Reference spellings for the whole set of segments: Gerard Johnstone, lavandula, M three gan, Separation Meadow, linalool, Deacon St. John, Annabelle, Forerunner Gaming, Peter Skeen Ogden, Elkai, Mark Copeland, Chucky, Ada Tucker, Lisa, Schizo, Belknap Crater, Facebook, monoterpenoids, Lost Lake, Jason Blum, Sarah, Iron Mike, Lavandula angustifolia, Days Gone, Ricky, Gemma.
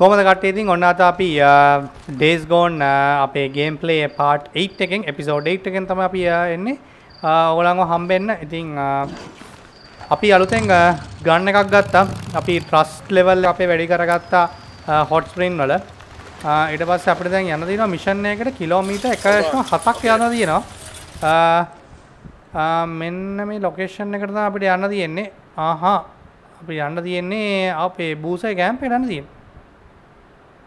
කොහොමද කට්ටිය ඉතින් ඔන්න අද අපි Days Gone අපේ ගේම් ප්ලේ part 8 එකෙන් episode 8 එකෙන් තමයි අපි එන්නේ. ඕගොල්ලන්ව හම්බෙන්න. ඉතින් අපි අලුතෙන් ගන්න එකක් ගත්තා. අපි trust level අපේ වැඩි කරගත්තා hot spring වල. ඊට පස්සේ අපිට දැන් යන්න තියෙනවා mission එකකට කිලෝමීටර් 1.7ක් යනවා තියෙනවා. මෙන්න මේ location එකට තමයි අපිට යන්න තියෙන්නේ. ආහා අපි යන්න තියෙන්නේ අපේ බූසේ camp එකට යන්න තියෙන්නේ.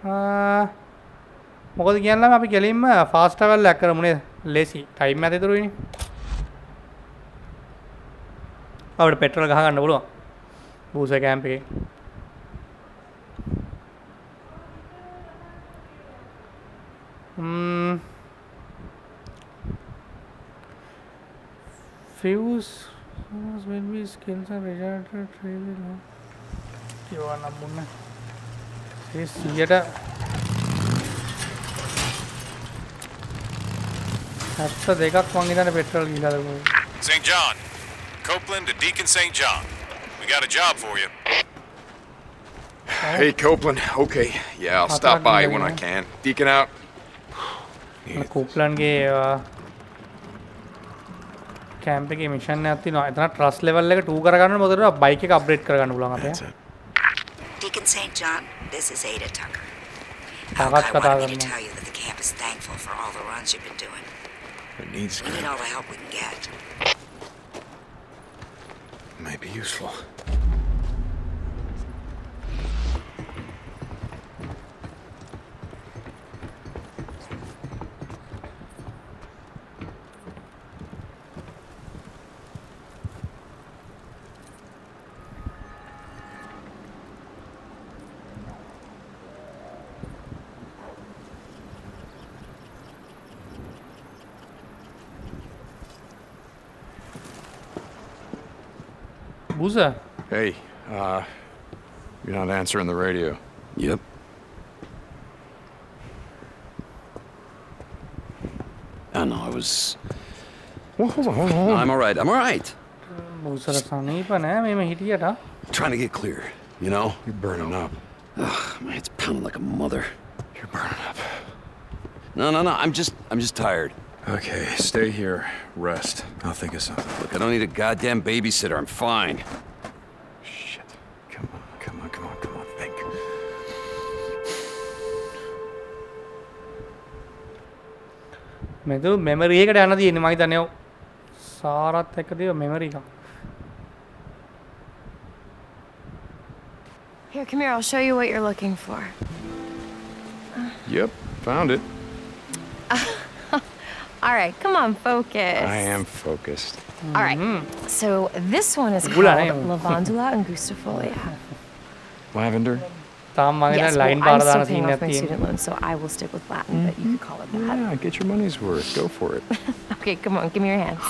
මොකද කියන්න අපි කෙලින්ම ෆාස්ට් ට්‍රැවල් එක කරමුනේ ලේසි ටයිම් එක ඇතුළේ ඉන්නේ. අපිට පෙට්‍රල් ගහ ගන්න පුළුවන්. බූසේ කැම්ප් එකේ. Fuse when we skins are regenerated really low. කියවන්න මුන්නේ. ඒ 100ට 72ක් වංග ඉඳන් පෙට්‍රල් ගිහලා දුන්නා. St. John, Copeland to Deacon St. John. We got a job for you. Hey Copeland, okay. Yeah, I'll stop by when I can. Deacon out. Copeland ගේ camp එකේ mission එකක් තියෙනවා. එතන ට්‍රස් ලෙවල් එක 2 කරගන්න මොකටද බයික් එක upgrade කරගන්න පුළුවන් අපේ. Deacon St. John, this is Ada Tucker. Elkai wanted me to tell you that the camp is thankful for all the runs you've been doing. We need all the help we can get. It might be useful. Hey, you're not answering the radio. Yep. I know, I was... Well, hold on. No, I'm all right. Trying to get clear, you know? You're burning up. Ugh, my head's pounding like a mother. You're burning up. No, I'm just tired. Okay, stay here. Rest. I'll think of something. Look, I don't need a goddamn babysitter. I'm fine. Shit. Come on. Think. Medu memory ekata yana diyenne mage danne yo. Sarath ekka diwa memory ka. Here, come here. I'll show you what you're looking for. Yep, found it. All right, come on, focus. I am focused. Mm-hmm. All right, so this one is called lavandula and angustifolia. Lavender? Yes, well, I'm still paying off my student loan, so I will stick with Latin, but you can call it that. Yeah, get your money's worth. Go for it. Okay, come on, give me your hands.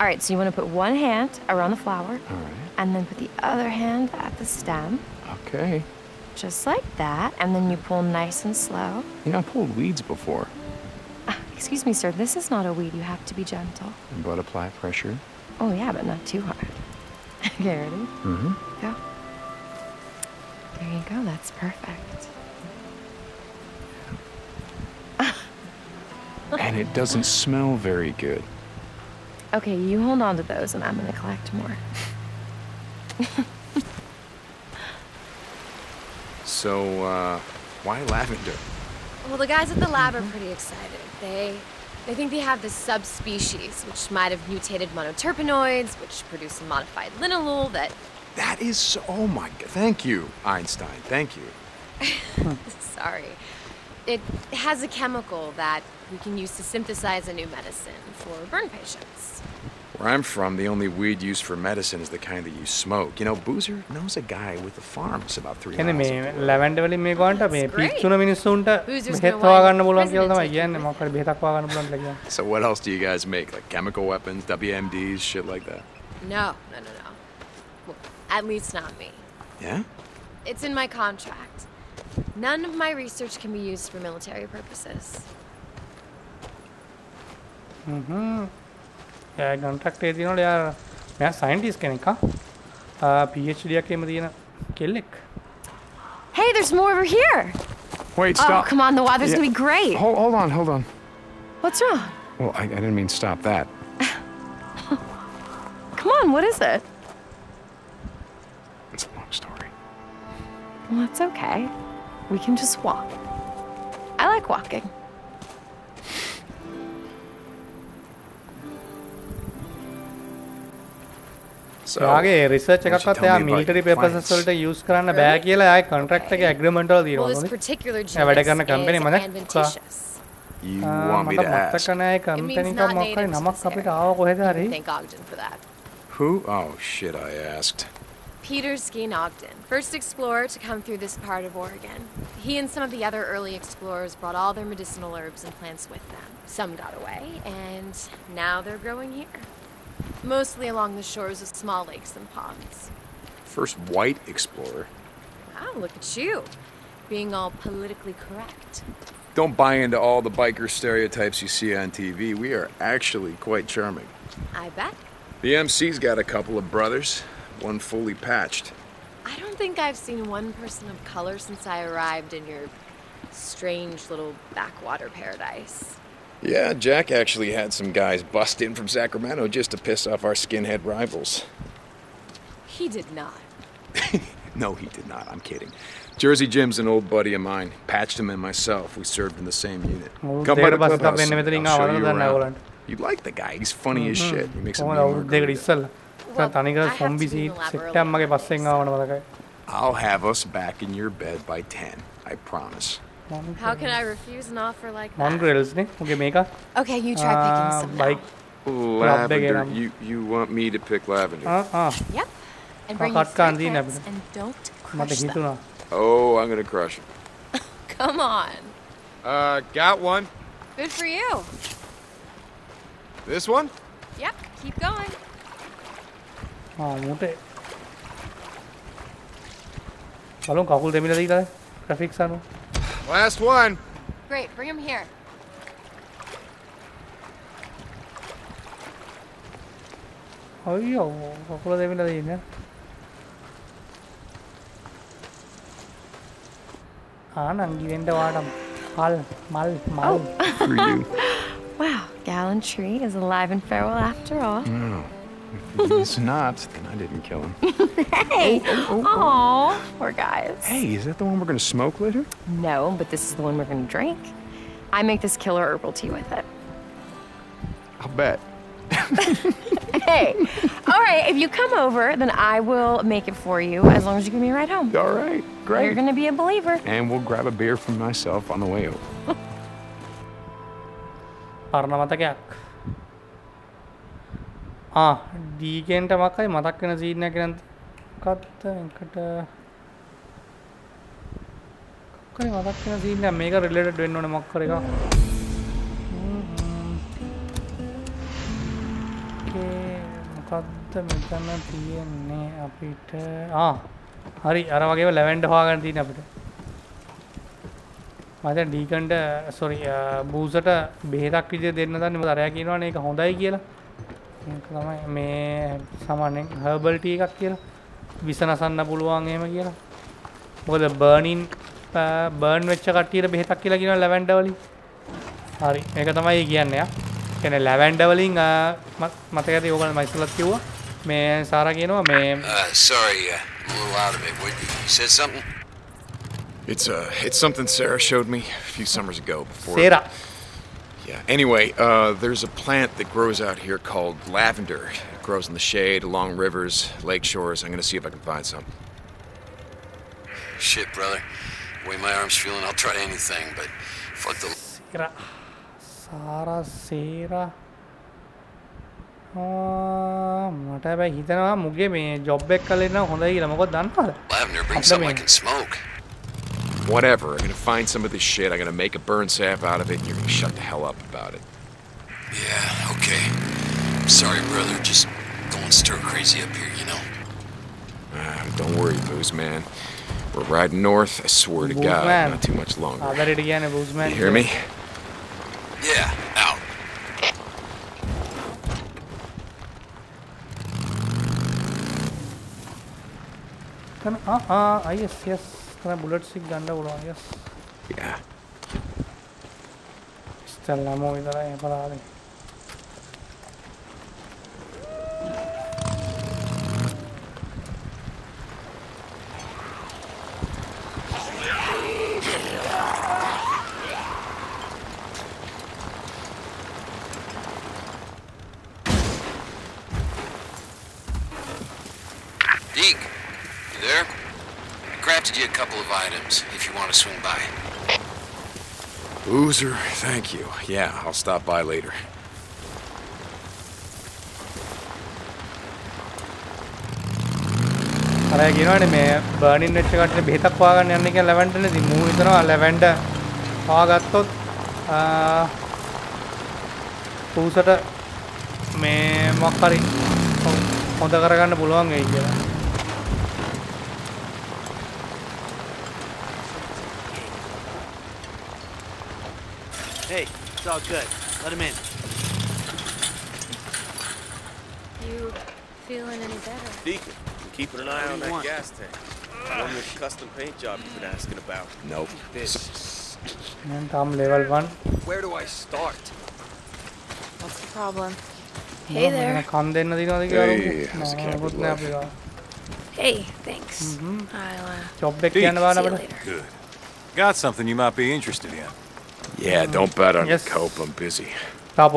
All right, so you want to put one hand around the flower, all right, and then put the other hand at the stem. Okay. Just like that, and then you pull nice and slow. You know, I pulled weeds before. Excuse me, sir, this is not a weed. You have to be gentle. But apply pressure? Oh, yeah, but not too hard. Okay, ready? Mm-hmm. Go. There you go. That's perfect. And it doesn't smell very good. Okay, you hold on to those, and I'm going to collect more. So, why lavender? Well, the guys at the lab are pretty excited. They think they have this subspecies, which might have mutated monoterpenoids, which produce a modified linalool that... That is so... Oh my God. Thank you, Einstein. Thank you. Sorry. It has a chemical that we can use to synthesize a new medicine for burn patients. Where I'm from, the only weed used for medicine is the kind that you smoke. You know, Boozer knows a guy with a farm. It's about 3 miles. Lavender valley me going to be. Pizuna minisuunta. Head thawagana bolan kiyalda ma yanne mokar behatak thawagana bolan lagiya. So what else do you guys make? Like chemical weapons, WMDs, shit like that? No. Well, at least not me. Yeah? It's in my contract. None of my research can be used for military purposes. Yeah, contract is not a scientist. PhD. Hey, there's there's more over here. Wait, stop. Oh, come on, the water's gonna be great. Hold on. What's wrong? Well, I didn't mean stop that. Come on, what is it? It's a long story. Well, it's okay. We can just walk. I like walking. So आगे research check करते हैं military papers असलते use कराना bag ये लाये contract के agreement और दियो ना वैसे करना company मने का मतलब मत करना है company का मौका नमक कभी आओ कोहे जा रही who oh shit I asked Peter Skeen Ogden, first explorer to come through this part of Oregon. He and some of the other early explorers brought all their medicinal herbs and plants with them. Some got away, and now they're growing here. Mostly along the shores of small lakes and ponds. First white explorer. Wow, look at you, being all politically correct. Don't buy into all the biker stereotypes you see on TV. We are actually quite charming. I bet. The MC's got a couple of brothers. One fully patched. I don't think I've seen one person of color since I arrived in your strange little backwater paradise. Yeah, Jack actually had some guys bust in from Sacramento just to piss off our skinhead rivals. He did not. No, he did not. I'm kidding. Jersey Jim's an old buddy of mine. Patched him and myself. We served in the same unit. Come by the clubhouse. I'll show you around. You'd like the guy. He's funny as shit. He makes a mean I'll have us back in your bed by 10, I promise. How can I refuse an offer like that? Okay, you try picking some now. Lavender, you want me to pick lavender? Yep, and bring your cigarettes and don't crush them. Oh, I'm gonna crush them. Come on. Got one. Good for you. This one? Yep, keep going. Oh, mote. Hello, Kakul Demila dikha hai. Traffic sano. Last one. Great, bring him here. Oh, yo, Kakul Demila dikha. Anangi renda vaadam. Hal, mal. For you. Wow, gallantry is alive and farewell after all. Mm. If it's not, then I didn't kill him. Hey! Oh, poor guys. Hey, is that the one we're gonna smoke later? No, but this is the one we're gonna drink. I make this killer herbal tea with it. I'll bet. Hey, all right, if you come over, then I will make it for you as long as you give me a ride home. All right, great. You're gonna be a believer. And we'll grab a beer for myself on the way over. Parnamatagak. Ah, Deacon Tamakai, Matakana Zina Grand Cut and Cut Matakana Zina, mega related to Nonamakariga. Okay, cut the Mitana Tiene Apita. Ah, hurry, Aravagave Lavender Hog and Dina. Mother Deacon, sorry, Boozata, Behakija, Dena, Marakino, and Honda Gila. මේ සාමාන්‍යයෙන් herbal tea එකක් කියලා විසනසන්න පුළුවන් එහෙම කියලා. මොකද burn වෙච්ච කට්ටියට බෙහෙතක් කියලා කියනවා ලැවෙන්ඩර් වලින්. හරි. මේක තමයි කියන්නේ. කියන්නේ ලැවෙන්ඩර් වලින් මතකද ඕගොල්ලෝ මයිස්ලත් කිව්වා. මේ සාරා කියනවා මේ sorry a little out of it. You said something? It's something Sarah showed me a few summers ago before. Sarah. Yeah, anyway, there's a plant that grows out here called lavender. It grows in the shade, along rivers, lake shores. I'm gonna see if I can find some. Shit, brother. The way my arm's feeling, I'll try anything, but fuck the... Sarah. Lavender brings something I can smoke. Whatever, I'm gonna find some of this shit, I'm gonna make a burn salve out of it, and you're gonna shut the hell up about it. Yeah, okay. I'm sorry, brother, just going stir crazy up here, you know? Don't worry, Booze Man. We're riding north, I swear to God, not too much longer. I'll let it again, Booze Man. You hear me? Yeah, out. Yes, yes. अपना bullet से गांडा उड़ाऊं yes या चलना मो इधर है पर आ रहे Thank you. Yeah, I'll stop by later. Alright, you know what I mean? Burning nature got the beta quag and the lavender. The moon is on lavender. Pagatot, who's at a may mockery on the Garagana Bulong. It's all good. Let him in. You feeling any better? Deacon, keeping an eye on that gas tank. I wonder if custom paint job you've been asking about. Nope. This. And I'm level 1. Where do I start? What's the problem? Hey there. Hey, how's the camera looking? Hey, thanks. I'll see you later. Good. Got something you might be interested in. Yeah, don't bet on yes. Cope. I'm busy. The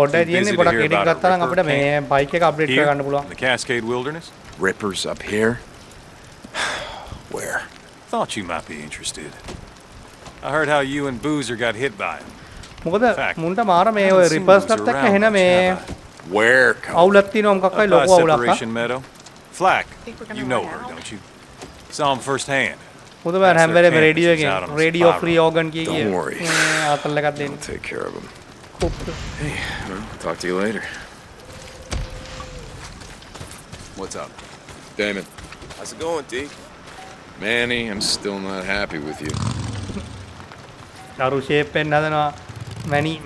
Cascade Wilderness? Rippers up here? Where? Thought you might be interested. I heard how you and Boozer got hit by him. Where, Cope? By Separation Meadow? Flack, you know her, don't you? Saw him firsthand. Don't worry. I'll take care of him. Hey, well, talk to you later. What's up? Damon. How's it going, D? Manny, I'm still not happy with you. Manny,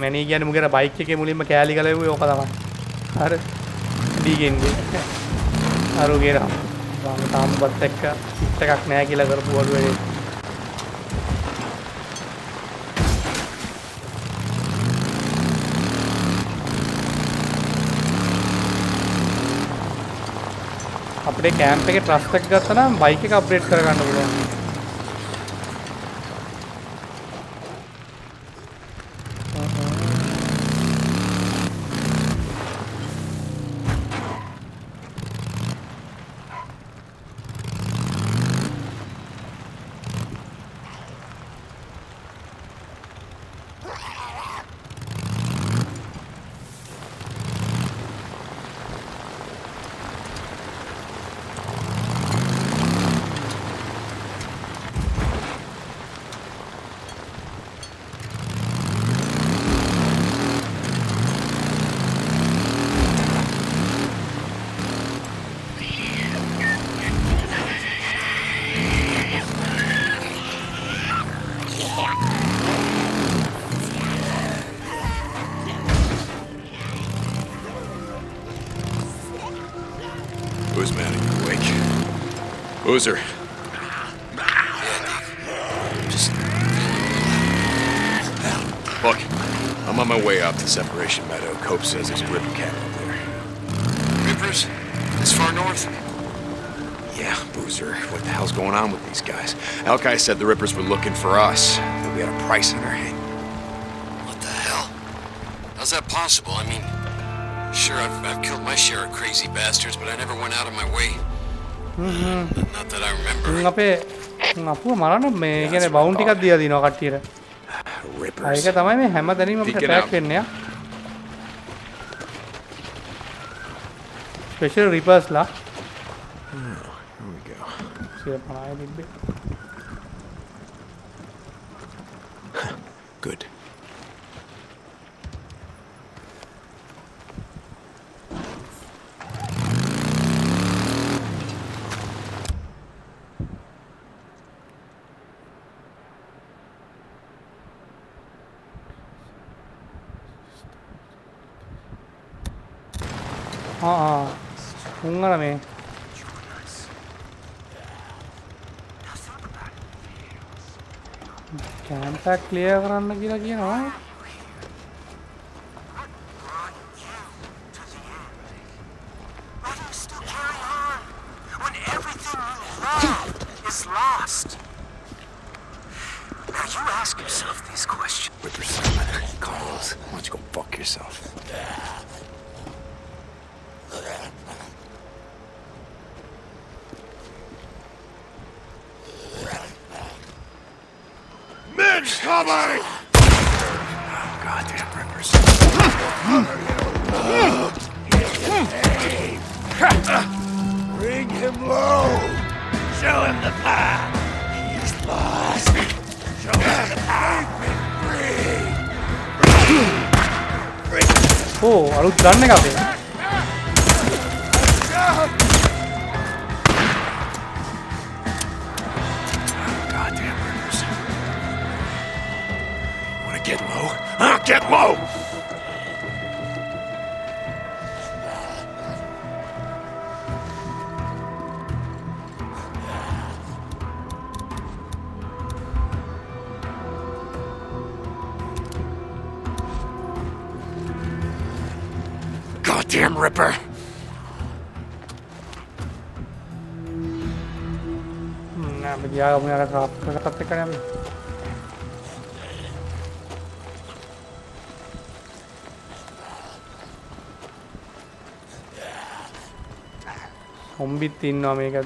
अपने camp पे के trust तक जाता ना bike का update करके आना Boozer. Look, I'm on my way out to Separation Meadow. Cope says there's a river camp up there. Rivers? This far north? Yeah, Boozer. What the hell's going on with these guys? Elkai said the Rippers were looking for us. That we had a price on our head. What the hell? How's that possible? I mean, sure, I've killed my share of crazy bastards, but I never went out of my way. Not that I remember. Good. Camp එක clear කරන්න කියලා කියනවා. Done it up.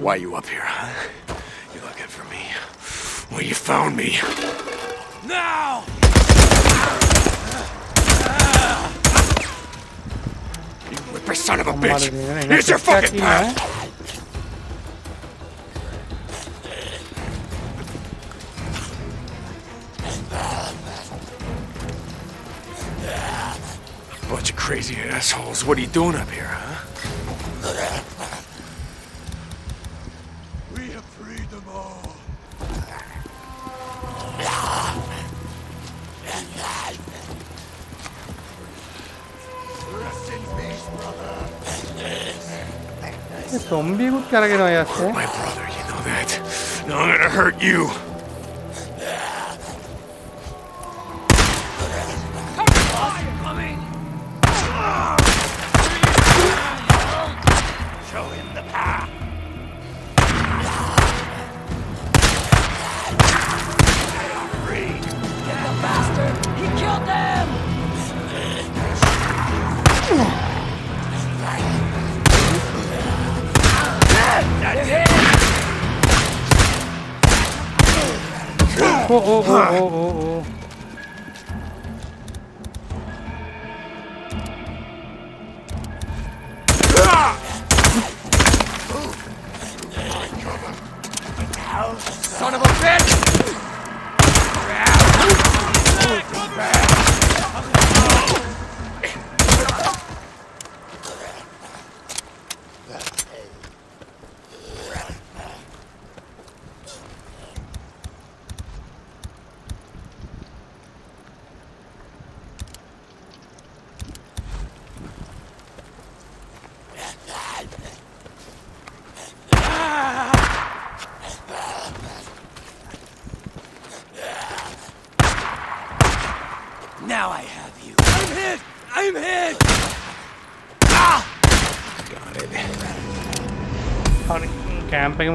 Why are you up here, huh? You're looking for me. Well, you found me. Now! You ripper son of a bitch! Here's your fucking path! Bunch of crazy assholes. What are you doing up here, huh? My brother, you know that. Now I'm gonna hurt you.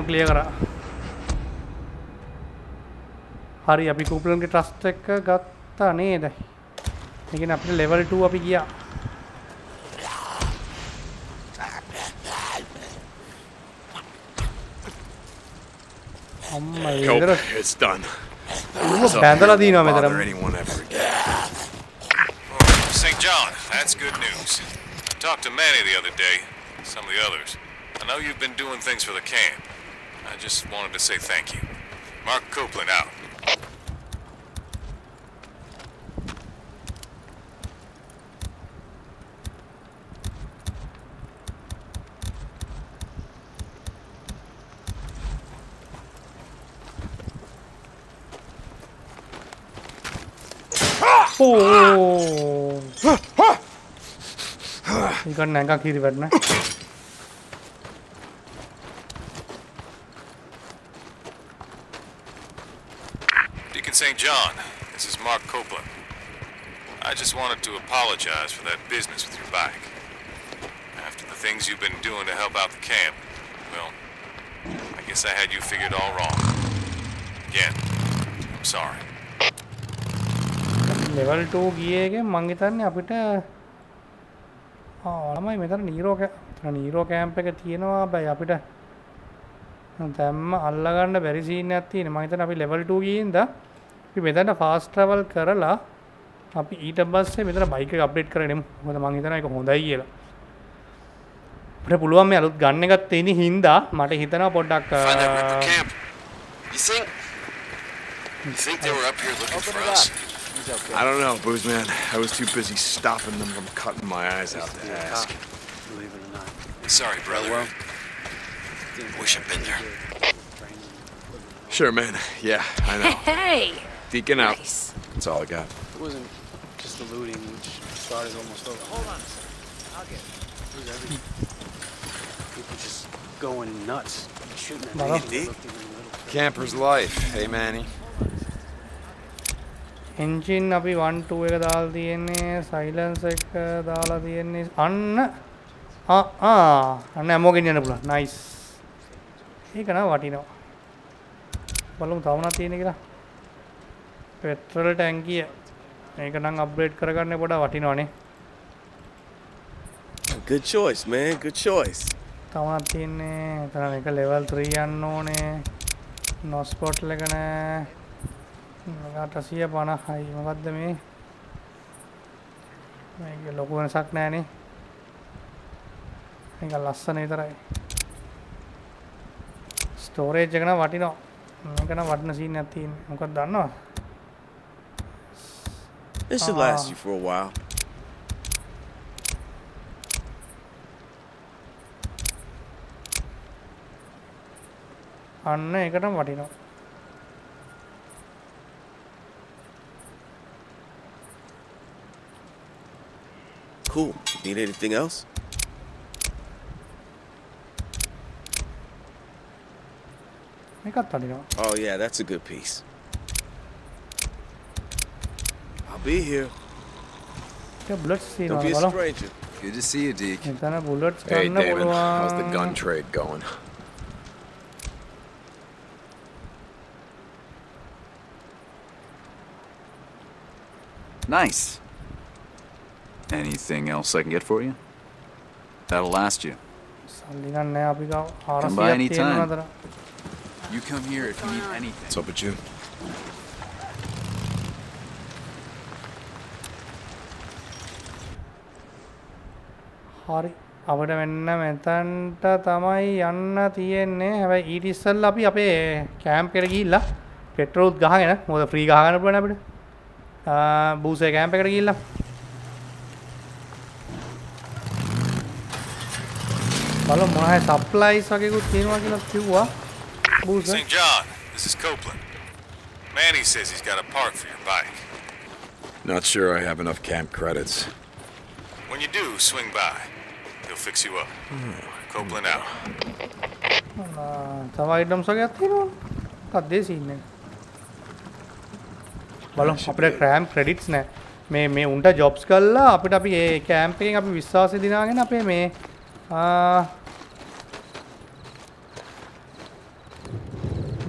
Clear करा। हरी अभी कूपलन के trust तक गता नहीं है लेकिन अपने level 2 अभी किया। हम इधर वो बैंडला दी ना मेरे तरफ। St. John, that's good news. Talked to Manny the other day. Some of the others. I know you've been doing things for the camp. I just wanted to say thank you. Mark Copeland out. Oh! You got nanga khiri badna. John. This is Mark Copeland. I just wanted to apologize for that business with your bike. After the things you've been doing to help out the camp, well, I guess I had you figured all wrong. Again, I'm sorry. Level 2 ගියේ එකෙන් මං හිතන්නේ අපිට ළමයි මෙතන නීරෝ camp එක තියෙනවා. බයි අපිට දැම්ම අල්ලා ගන්න බැරි සීන් එකක් තියෙනවා. මං හිතන්නේ අපි level 2 ගියේ ඉඳලා අපි මෙතන fast travel කරලා අපි ඊට පස්සේ මෙතන බයික් එක අප්ඩේට් කරගෙනමු. මොකද මං හිතනවා ඒක හොඳයි කියලා. අපිට පුළුවන් මේ අලුත් ගන්න එකක් තියෙන හින්දා මට හිතනවා පොඩ්ඩක් You think they were up here looking for us? Okay. I don't know, Booze Man. I was too busy stopping them from cutting my eyes out to ask. Believe it or not. Sorry, brother. Well, wish I'd been there. Sure, man. Yeah, I know. Hey! Deacon out. Nice. That's all I got. It wasn't just the looting, which started almost over. Hold on a second. I'll get it. It was everything. People just going nuts. Shooting at me. Camper's life. Hey, Manny. Engine අපි 1 2 එක දාලා තියෙන්නේ silence එක දාලා තියෙන්නේ අන්න අන්න ammo ගෙනියන්න පුළුවන්. Nice. ඒක නා වටිනවා. බලමු තව මොනවද තියෙන්නේ කියලා. Petrol tankiය. මේක නම් upgrade කරගන්න පොඩා වටිනවනේ. Good choice man. Good choice. තව මොනවද තියෙන්නේ? තන මේක level 3 යන්න ඕනේ. Nos bottle එක නෑ. Nagatasya bana hai magadda me mege loku wenasak naha ne mege lassana vitarai storage ekana watino ekana watna scene ekak thiyenne mokak dannawa this should last you for a while anna ekata watino Cool. Need anything else? Oh yeah, that's a good piece. I'll be here. Don't be a stranger. Good to see you, Deke. Hey, Damon. How's the gun trade going? Nice. Anything else I can get for you? That'll last you. Come by any time. You come here if you need anything. What's up with you? Hari, අපිට මෙන්න මෙතනට තමයි යන්න තියෙන්නේ. හැබැයි ඊට ඉස්සෙල්ලා අපි අපේ කැම්ප් එකට ගිහිල්ලා පෙට්‍රෝල් ගහගෙන මොකද ෆ්‍රී ගහගන්න පුළුවන් අපිට. බූසේ කැම්ප් එකට ගිහිල්ලා St. John, this is Copeland. Manny says he's got a park for your bike. Not sure I have enough camp credits. When you do, swing by. He'll fix you up. Copeland out. Camp credits na. May unta jobs kalla. Apita apni camping apni vishwas se dina na apne may.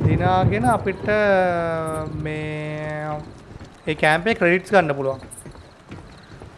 දිනාගෙන අපිට මේ ඒ කැම්පේ credits ගන්න පුළුවන්.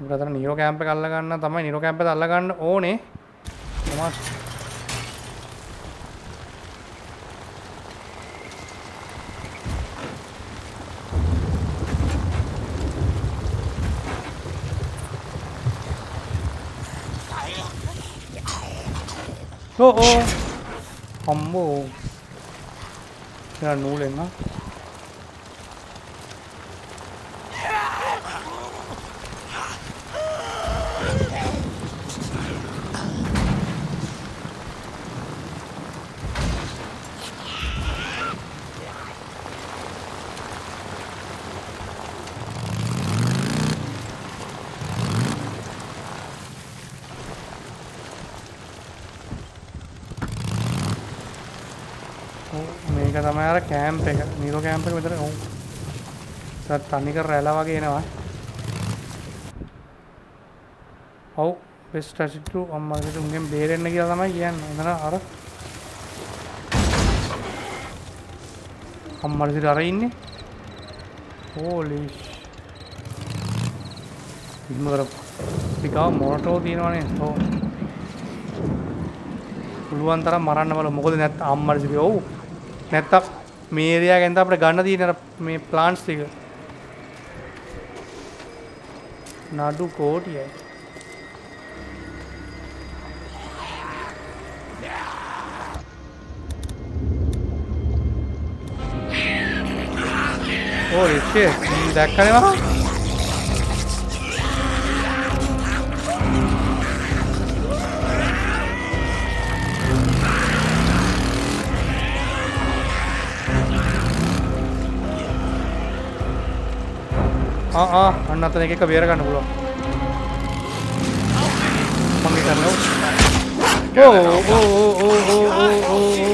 brother Nero camp එක අල්ල ගන්න තමයි Nero camp එක අල්ල ගන්න ඕනේ Uh-oh. Combo. Can I no it, na? हमारा कैंप है नीरो कैंप पे इधर हूं सर पानी का रैला वागे येना हाउ बेस्ट स्ट्रेटजी टू हमारे तो गेम बेर एंड किया था मैं ये इधर अरे हम मर्जी आ रही इनने होली इधर पिका मोटो दिन वाले तो පුළුවන් තරම් මරන්න බල මොකද නැත් අම්මර්ජි වේ ඔව් නැත්තම් මේ ඒරියා ගෙන්ද අපිට ගන්න තියෙන අර මේ ප්ලාන්ට්ස් ටික නඩු කෝටියයි ඕයි ෂිට් දැක්කනේ මම I'm not going to get a beer gun. What is that? What is that? What is that? What is that?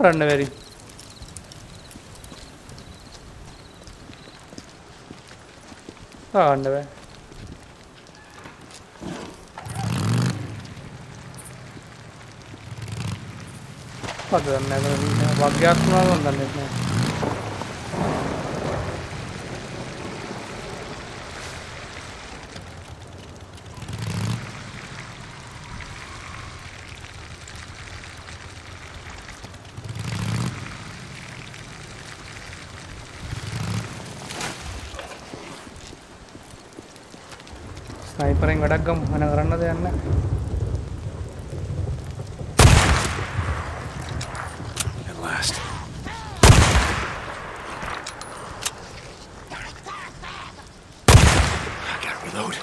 Run very underwear. But never what gas on the net. Sniper got a gum and another and at last. I gotta reload.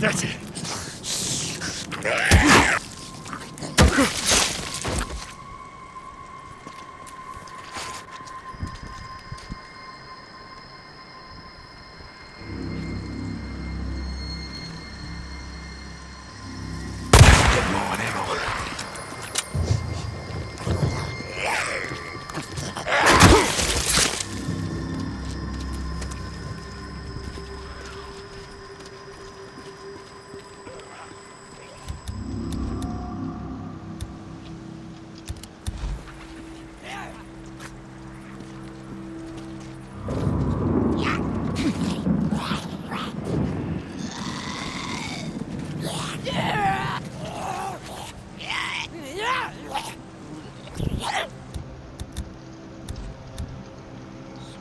That's it.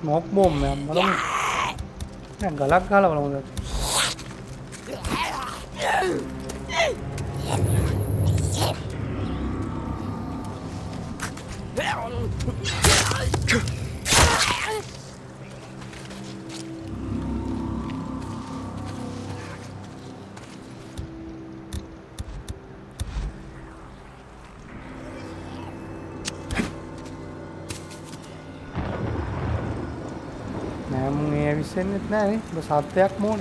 Smoke bomb, man. I'm gonna go नहीं बस आते एक मोड़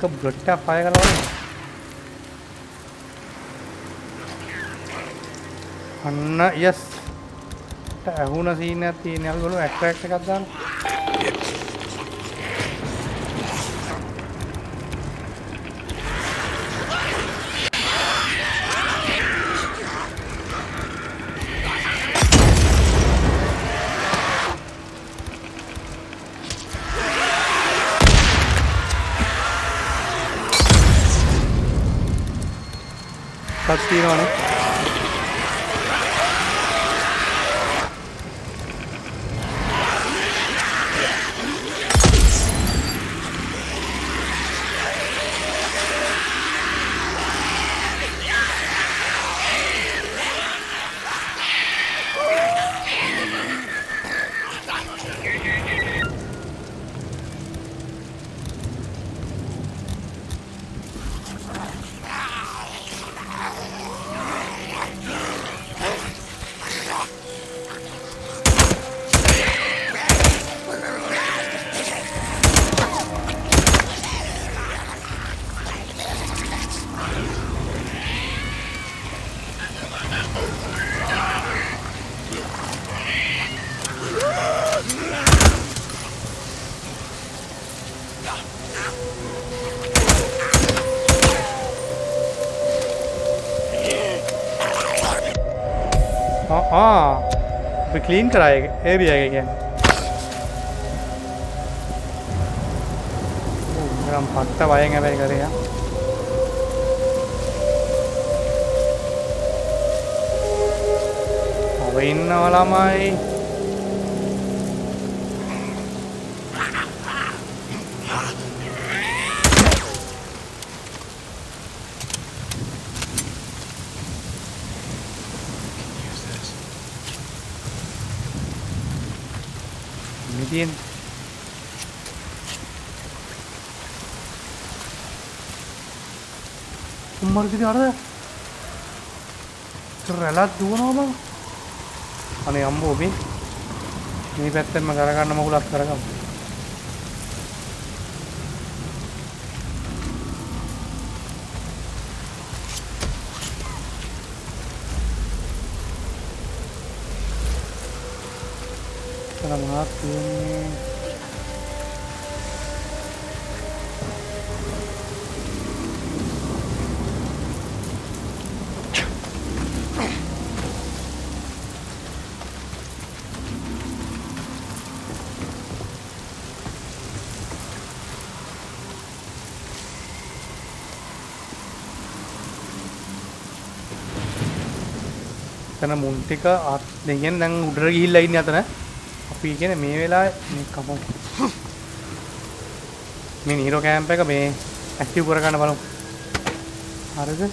कब गट्टा पाएगा लोग अन्ना yes तहूना scene है तीन यार बोलो एक्ट्रेक्ट करता तीन होने क्लीन कराएगा ये भी आएगा क्या हम भागता आएंगे मेरे घर यहाँ अभी इन वाला माई Bien. Umar gidi arada. Trela duwanawa baba. Ane ambo obi. Me patten ma gara ganna magulak karagamu. Karena muntika at dengan yang udara gil lain ya tanah. Api kan mevela ini kamu. Ini hero camp ya kami aktif kurakan baru. Harusnya.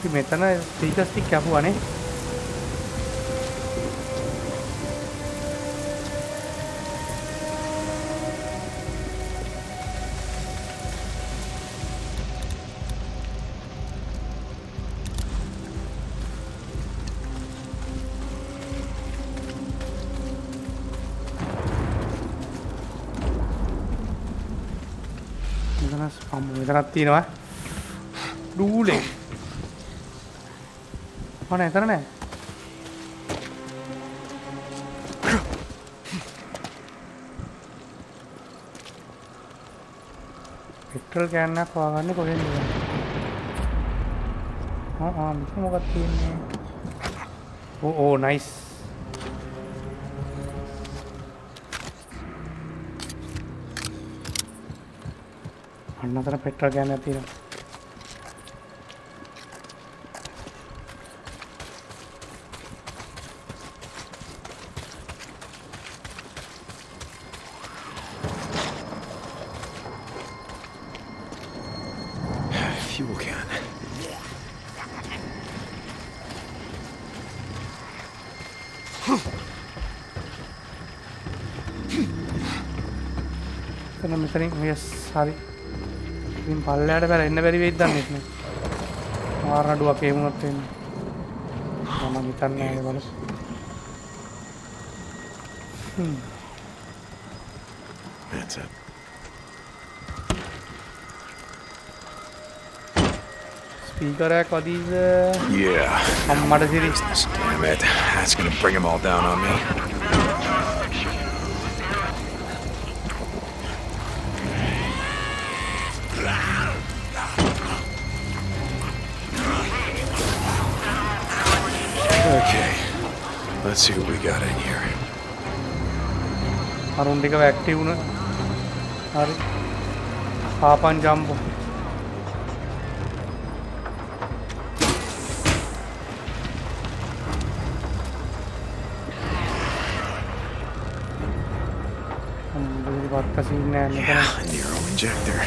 Di metana tiga stik kau ane. Terhati no, dulu le. Mana itu mana? Petrol kan nak kau agan ni kau ni. Ah, macam apa tu ni? Oh, nice. Another petrol can appear. fuel can. Yes, sorry. I'm very wait done with me. Or do I came up in Mamamitan? That's it. Speaker rack or these? Yeah. Damn it. That's gonna bring them all down on me. Let's see what we got in here. I don't think I'm active. Hop and jump. Yeah, Nero injector.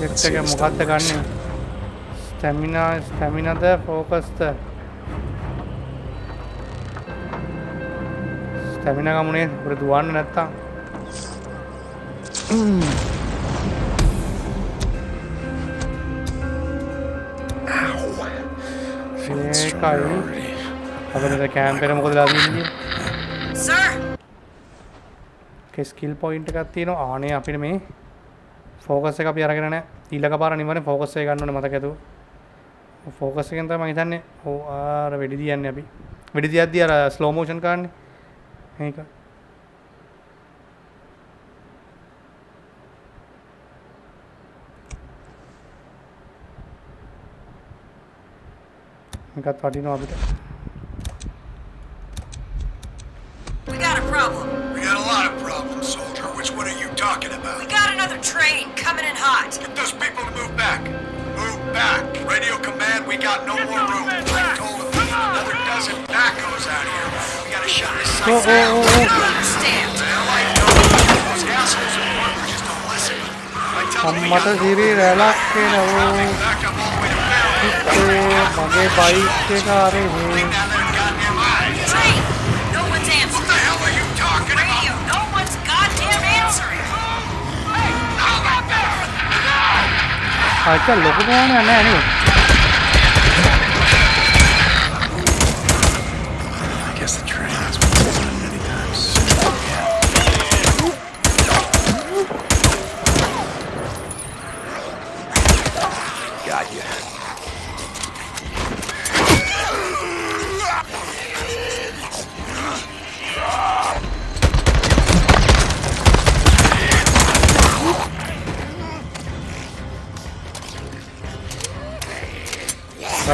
Let's see if that works. Stamina there, focus there. Stamina ka muna, pura duwan na natta. Ow. Feeling stronger already. Abhi the camp pe humko dila dijiye. Sir. Okay, skill point ka tino aane apne mein focus se ka pyara karna hai. Tila ka para nimane focus se karna ne mata kedu. Focus se kanta mai thanne. Oh, are vedi diya ne abhi. Vedi diya diya slow motion karne. Hey, got 13 of it. We got a problem. We got a lot of problems, soldier. Which one are you talking about? We got another train coming in hot. Get those people to move back. Move back. Radio command, we got no more room. I told them another dozen backos out here. Oh, oh, oh, oh, I go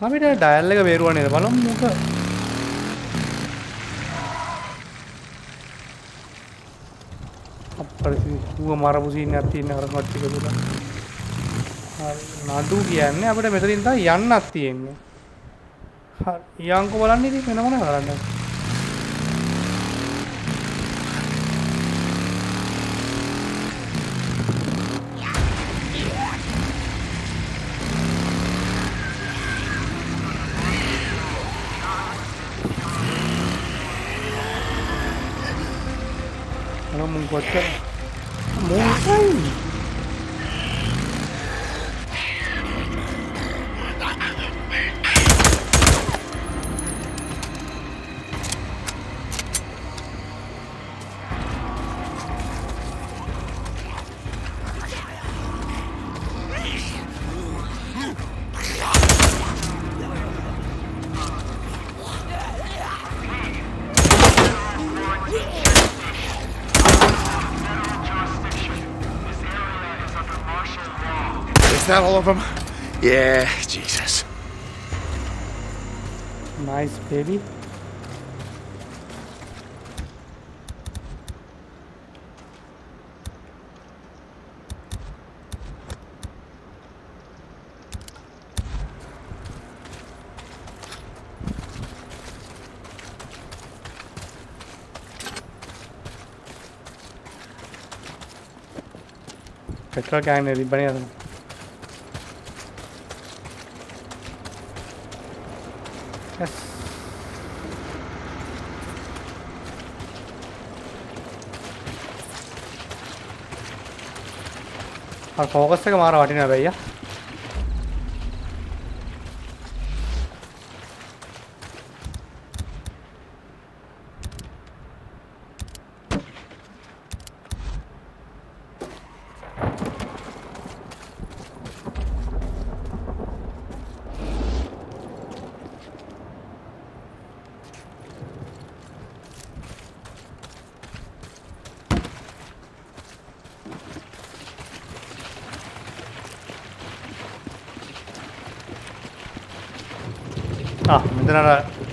I'm going to dial like a very one in the bottom. Nadu කියන්නේ අපිට මෙතනින් තමයි යන්නත් තියෙන්නේ. හරි. යංකෝ බලන්න ඉතින් වෙන මොනවද කරන්නේ? අර මුන් කොච්චර මොකයි? Is that all of them? Yeah, Jesus. Nice, baby. Petrol gang ne bani adam. Yes. Aur focus se mara vatina bhaiya.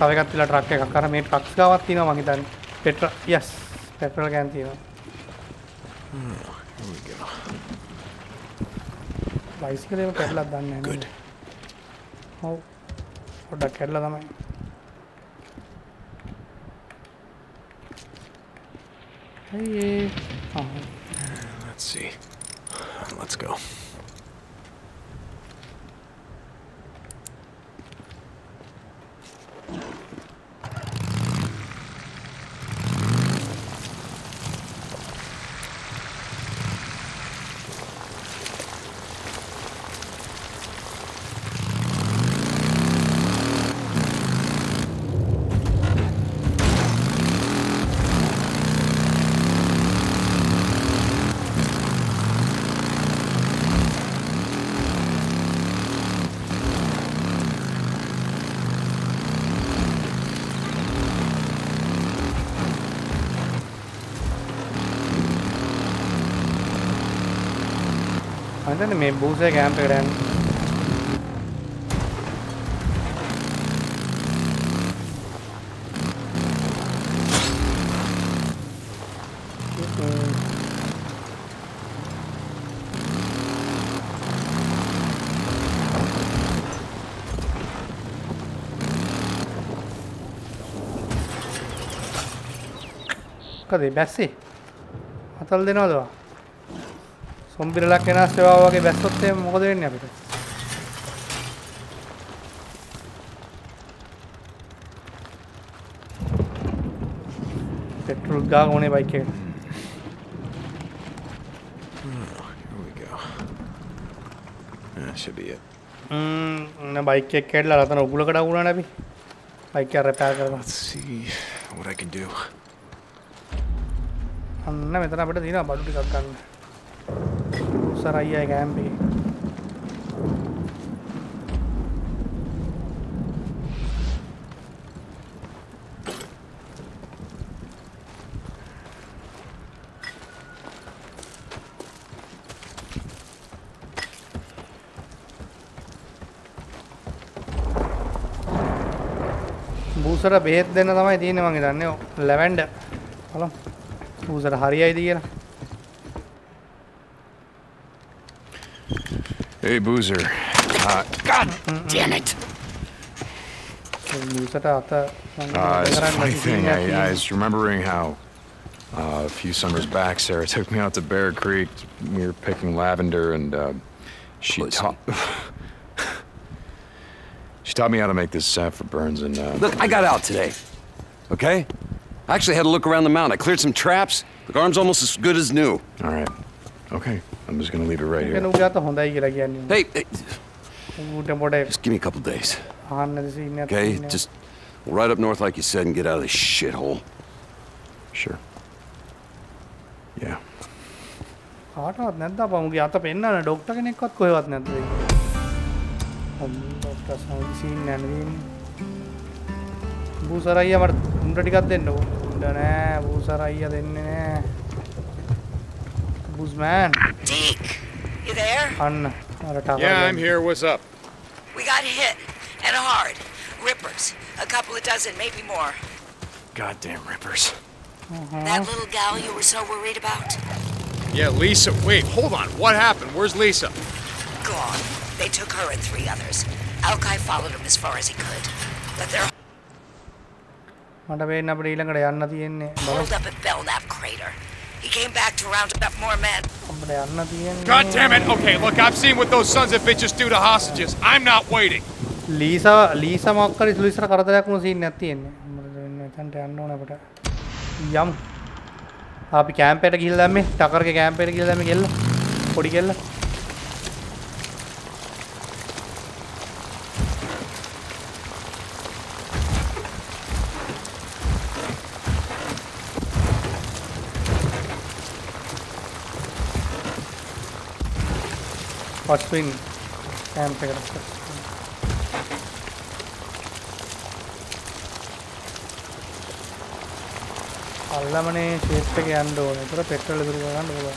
I got the truck. I made trucks. Petrol. Yes, petrol can see. Here we go. Bicycle petrol done. Good. Oh, what the Kerala? Hey, let's see. Let's go. मैं बूसे camp कर रहा हूँ कभी बैसे अतल दिन होगा Umbrella can ask about the best of them more than ever. Petrol gas only by care. Here we go. That should be it. Bike Kerala, I don't know. I can repair. Let's see what I can do. I'm not going to do that. Sir आई है कैम भी बूसरा बेहद देना था मैं दीने मांगे जाने हो लेवेंडर हेलो बूसरा हरी आई दिए ना Hey, Boozer. God damn it! It's a funny thing. I was remembering how a few summers back, Sarah took me out to Bear Creek. We were picking lavender, and she taught me how to make this sap for burns. And look, I got out today. Okay? I actually had a look around the mountain. I cleared some traps. The arm's almost as good as new. All right. Okay. I'm just gonna leave it right here. Hey, just give me a couple days. Okay, just we'll ride up north like you said and get out of this shithole. Sure. Yeah. Man. Deke, you there? Yeah, I'm here. What's up? We got hit, and hard. Rippers. A couple of dozen, maybe more. Goddamn rippers. That little gal you were so worried about? Yeah, Lisa. Wait, hold on. What happened? Where's Lisa? Gone. They took her and three others. Elkai followed him as far as he could. But they're holed up at Belknap Crater. He came back to round up more men. God damn it! Okay, look, I've seen what those sons of bitches do to hostages. I'm not waiting. Lisa, Mocker is Lisa Karada Kusin Nathan. Yum. Up camp at a gillami, Tucker camp at a gillami gill, putty gill. Swing and figure out this. Allamane shape peke ando ne pura petrol guru ando bola.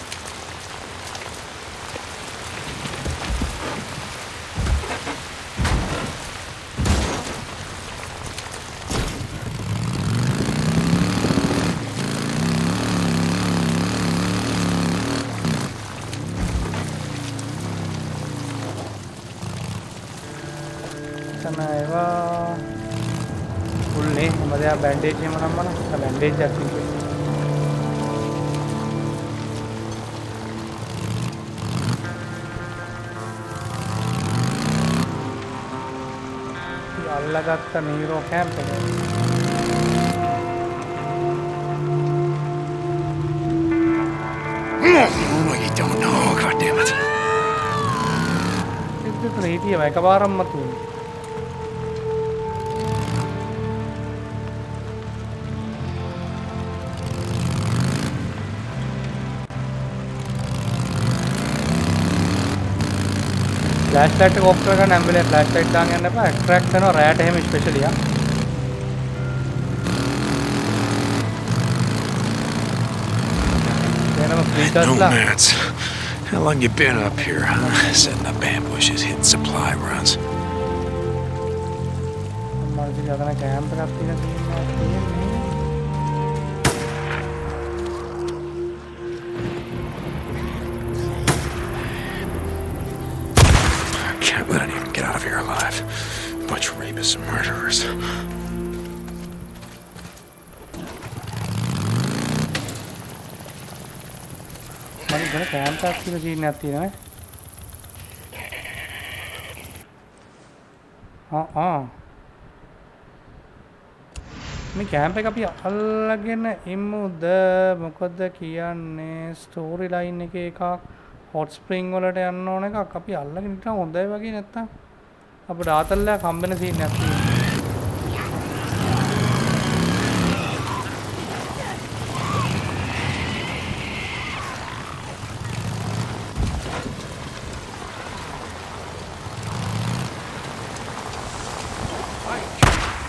Bandage him on a bandage that we do. Allah got the Nero camp. Oh, you don't know, goddammit. It's the treaty of Akabaram Matu. Flashlight को off करके ना मिले flashlight Dange ना पर attract है ना rat है में special या nomads. How long you been up here? Setting up ambushes, hitting supply runs. Bunch of rapists and murderers. Camp එක අපි අල්ලගෙන ඉමුද මොකද කියන්නේ ස්ටෝරි ලයින් එක එකක් hot spring වලට යන්න ඕන එකක් අපි අල්ලගෙන ඉන්න හොඳයි වගේ නැත්තම් अब रात अल्लाह काम बने सीन है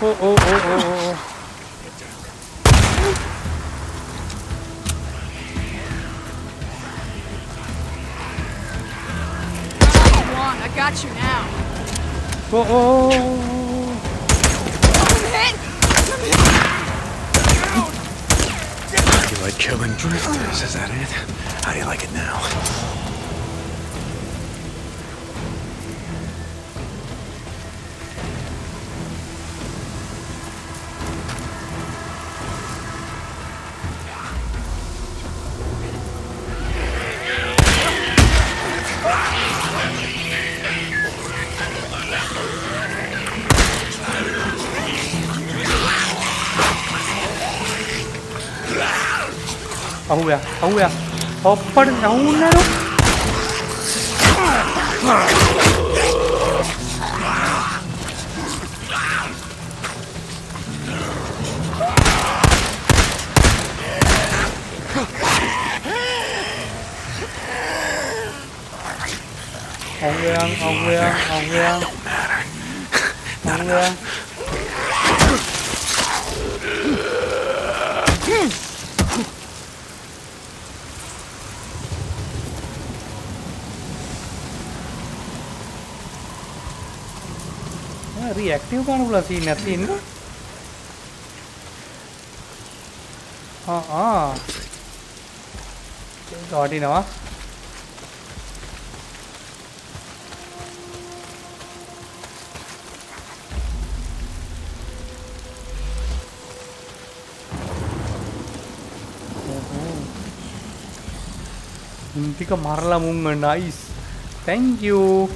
ओ I got you now. Whoa, oh, I'm hit. You like killing drifters, is that it? How do you like it now? Ahoya, hopper down now. Ahoya. reactive gun scene nothing. Got it now. Marla Munga, nice. Thank you.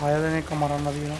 Higher than a Kamaran, you know.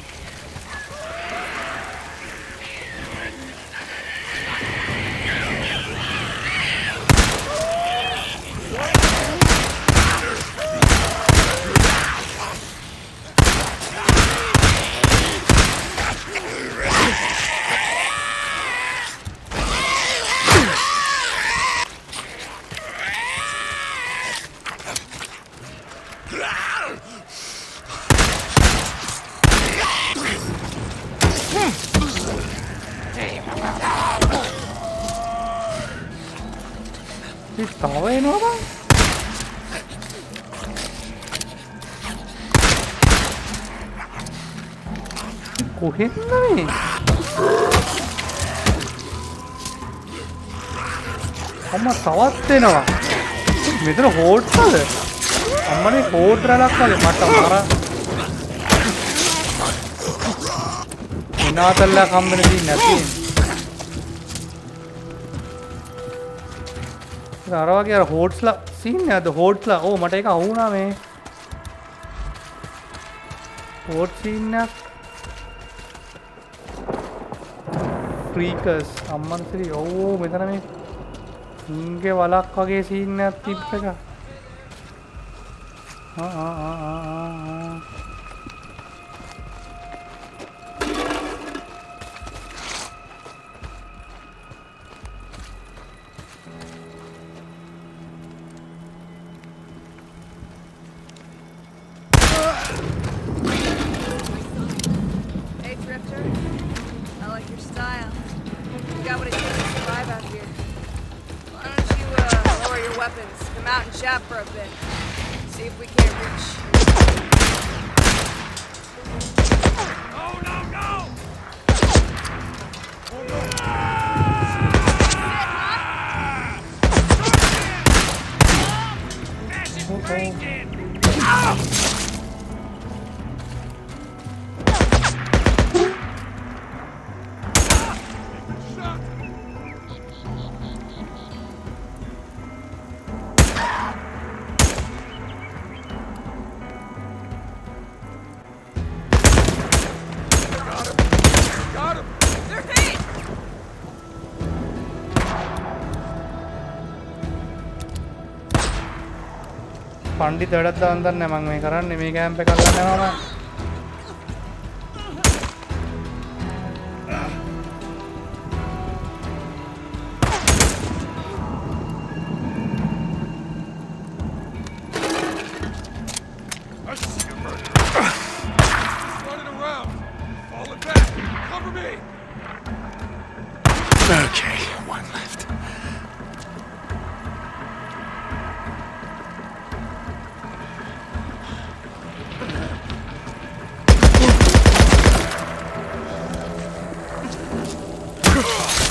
Pandi third the under ne mang me karan ne me game pe karna hai mama.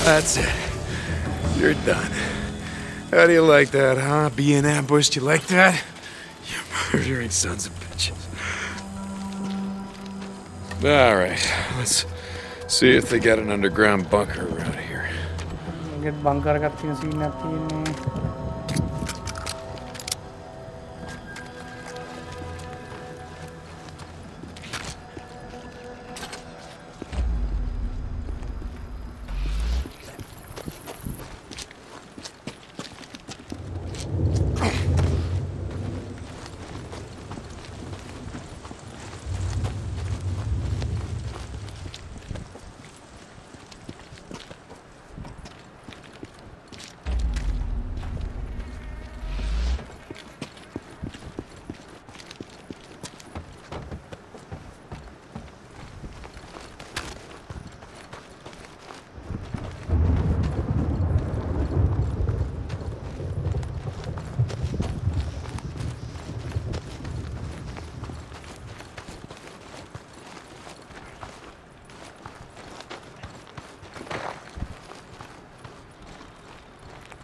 That's it. You're done. How do you like that, huh? Being ambushed, you like that? You murdering sons of bitches. Alright, let's see if they got an underground bunker around here. Get bunker ka see nothing.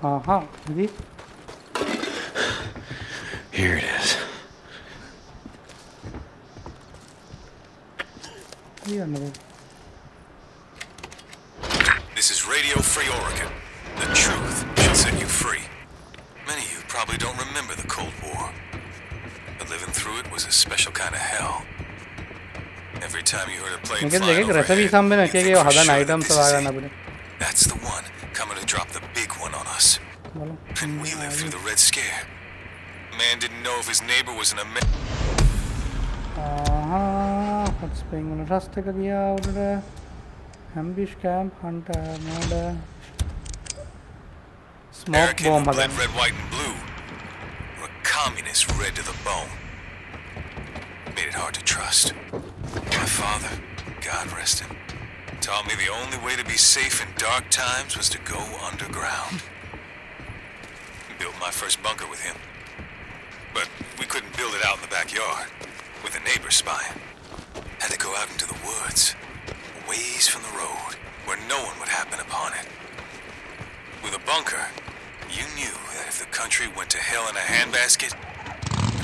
Aha, ready? Here it is. This is Radio Free Oregon. The truth shall set you free. Many of you probably don't remember the Cold War, but living through it was a special kind of hell. Every time you heard a plane flying overhead, you think for sure that this is it. That's the one coming to drop the big one on us. And we lived through the Red Scare. Man didn't know if his neighbor was an American. What's being on the ambush camp hunter murder smoke bomb bled red, white, and blue. We're communists red to the bone. Made it hard to trust. My father, God rest him, taught me the only way to be safe in dark times was to go underground. Built my first bunker with him. But we couldn't build it out in the backyard with a neighbor spying. Had to go out into the woods, a ways from the road, where no one would happen upon it. With a bunker, you knew that if the country went to hell in a handbasket,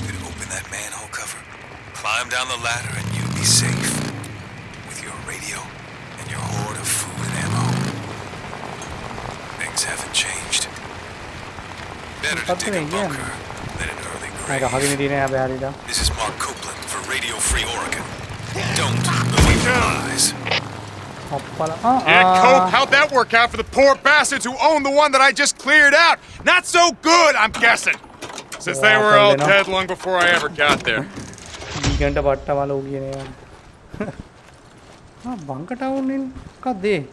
you could open that manhole cover, climb down the ladder, and you'd be safe. With your radio and your hoard of food and ammo. Things haven't changed. Better to dig a bunker than an early grave. This is Mark Copeland for Radio Free Oregon. Don't believe your lies. Yeah, Cope, how'd that work out for the poor bastards who owned the one that I just cleared out? Not so good, I'm guessing. Since they were all dead long before I ever got there. Bunker town in Kade.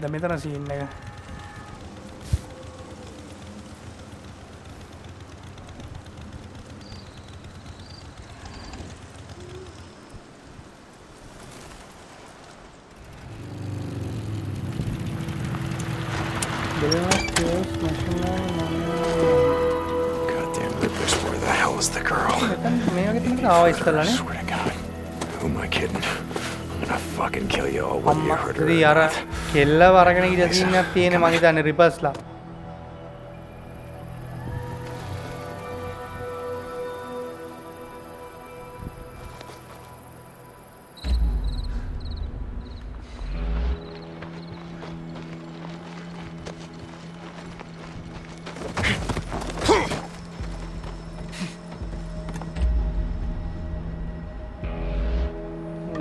The metana scene nigga. Goddamn rippers, where the hell is the girl? I swear to God. Who am I kidding? I'm gonna fucking kill you all when you hurt her. Kella varagana idadinna tiyena mage danne reverse la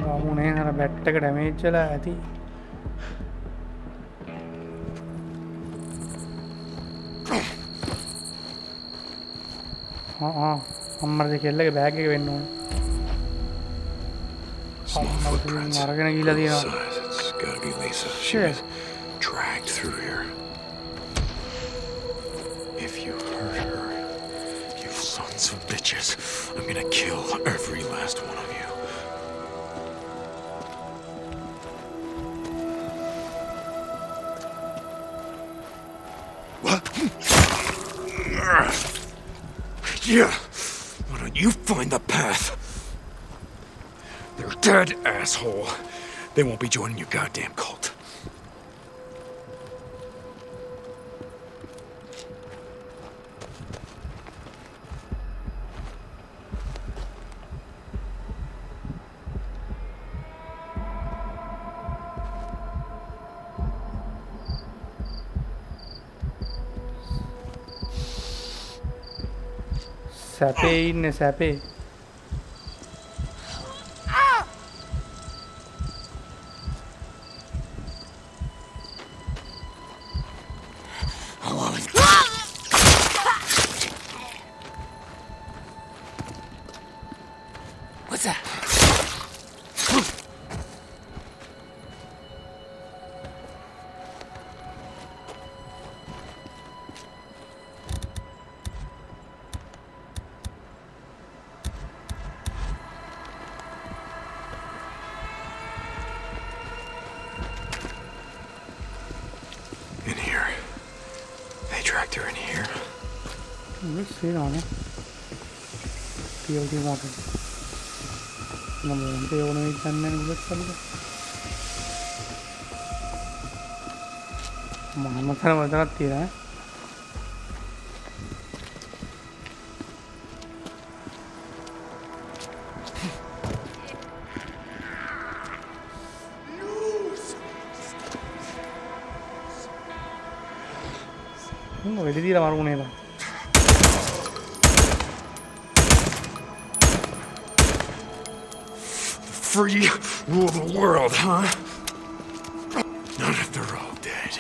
ramune hara bat ekata damage la athi Small footprints. Size, it's gotta be Lisa. She was dragged through here. If you hurt her, you sons of bitches, I'm gonna kill every last one of you. What? Yeah! Why don't you find the path? They're dead, asshole. They won't be joining your goddamn cult. Sappy in a sappy. through in here. Let's see on it. PLD water. Free rule of the world, huh? Not if they're all dead.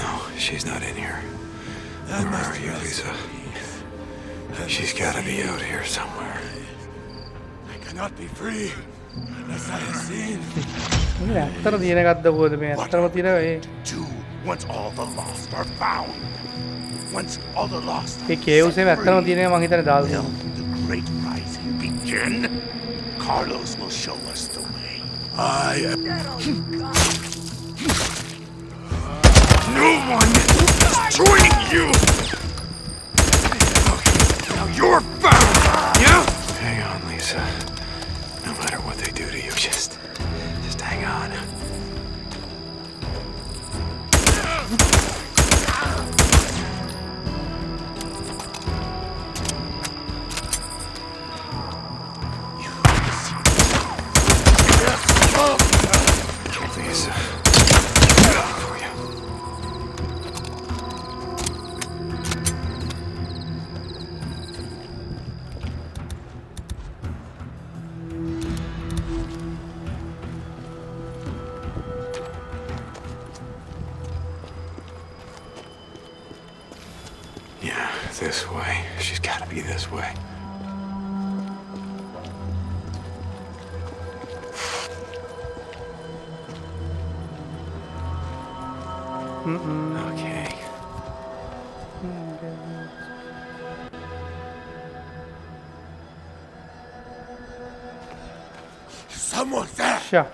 No, she's not in here. Where are you, Lisa? She's gotta be out here somewhere. I cannot be free unless I have seen. What once all the lost are found. Once all the lost are the great rising begin. Carlos will show us the way. I am... No one is joining you! Okay, now you're found, yeah? Hang on, Lisa. No matter what they do to you, just hang on. This way. She's got to be this way. Okay. Someone's there. Sure.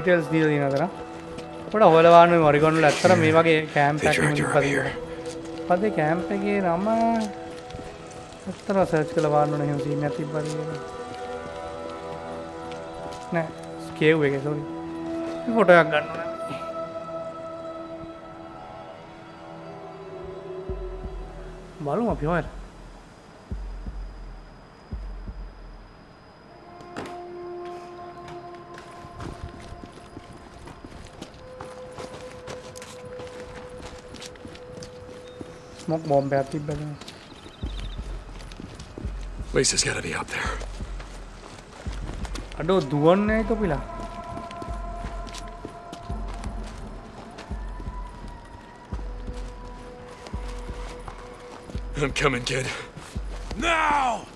Details deal in other. But a whole one in Oregon left from me camp. But the camp again, Ama after a surgical alarm on him, see nothing but nah, scare away. Sorry, what I got. Balloon up here. Smoke bomb battery, but Lisa's gotta be up there. I don't do one night to Pila. I'm coming, kid. Now!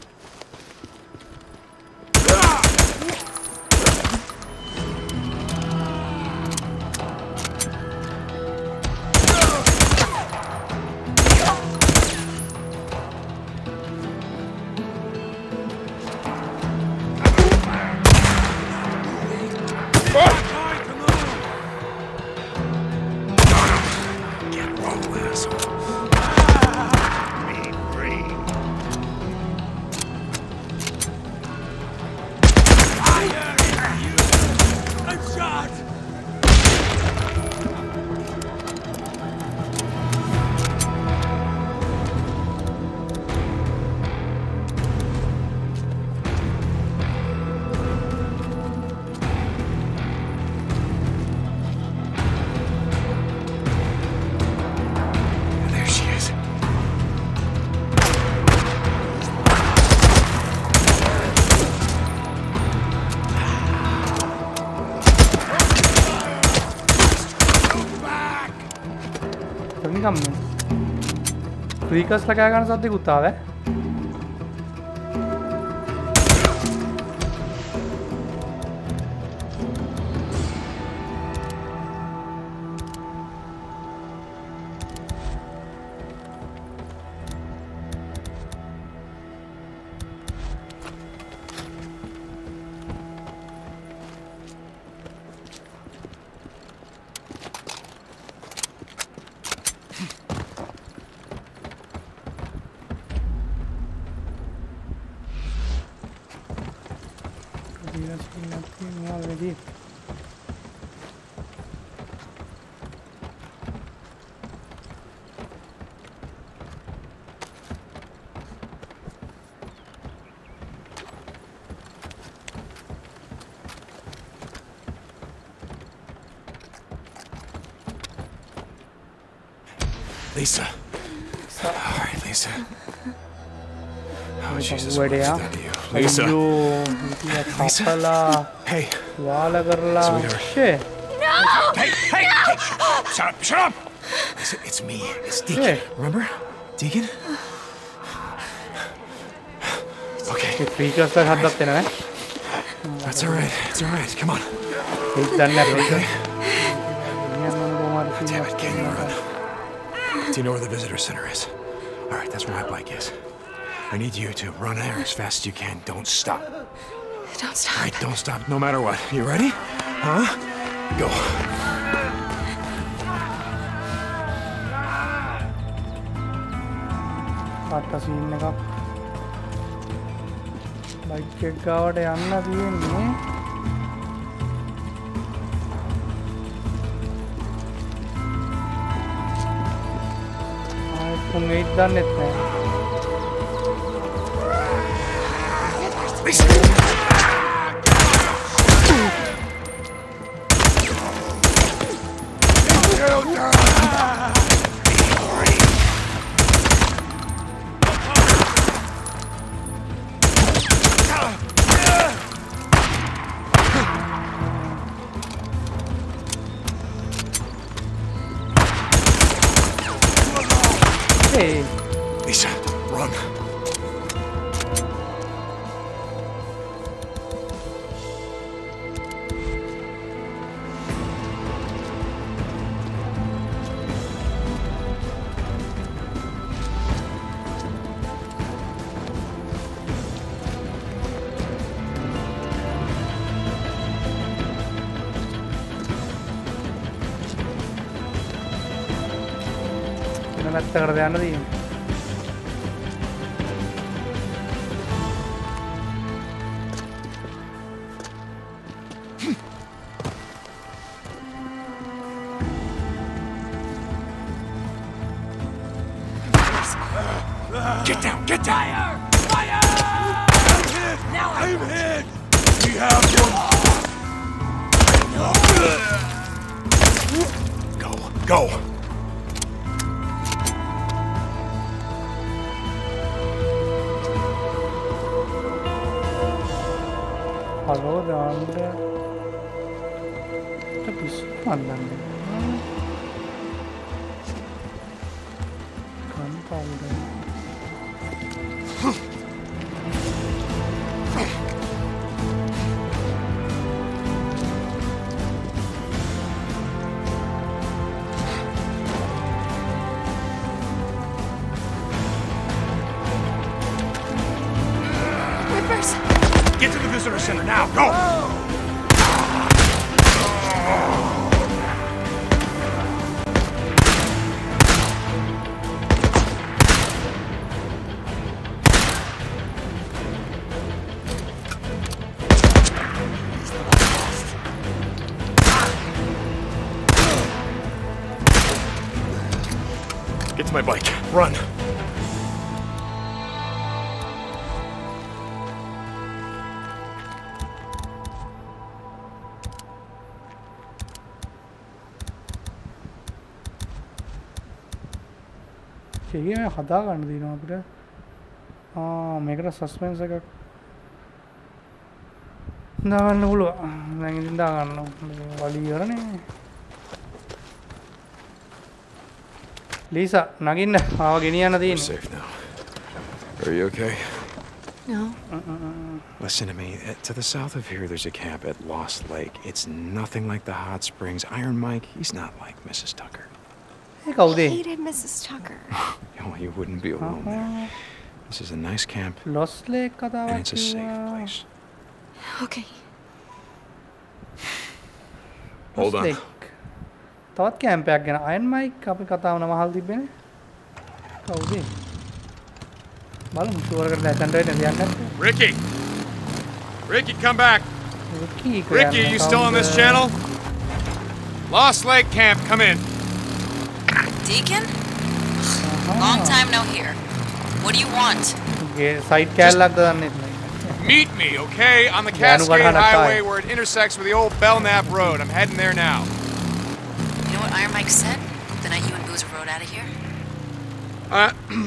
कम में प्रीकस लगाएगा ना साथ ही कुत्ता है Lisa. All right, Lisa. Oh Jesus, what did I do? Lisa. Lisa. Hey. No. Hey. Shut up. Lisa, it's me. It's Deacon. Remember? Deacon? Okay. That's all right. It's all right. Come on. Okay. Damn it, can't run. Do you know where the visitor center is? All right, that's where my bike is. I need you to run there as fast as you can. Don't stop. Don't stop. All right, don't stop, no matter what. You ready? Huh? Go. Umeed done it now. Lisa, run. Get down! Fire! Now I'm hit! We have one! Go! Hello, Ronda. That is fun, Ronda. My bike. Run. ठीक है खदा कर दी ना पूरा हाँ मेरे को suspense है का ना मैंने बोला नहीं जिंदा करना वाली यार ने Lisa, nagin. I'll get you another. We're safe now. Are you okay? No. Listen to me. To the south of here, there's a camp at Lost Lake. It's nothing like the hot springs. Iron Mike, he's not like Mrs. Tucker. I hated Mrs. Tucker. Oh, you wouldn't be alone there. This is a nice camp. Lost Lake, and it's a safe place. Okay. Hold on. Thought camp back again. Iron Mike, kapi katha na mahal dibne. Kaudi. Ricky! Ricky, come back! Ricky, you still on this channel? Lost Lake Camp, come in. Deacon? Long time no hear. What do you want? Just meet me, okay? On the Cascade Highway where it intersects with the old Belknap Road. I'm heading there now. You know what Iron Mike said? The night you and Boozer rode out of here?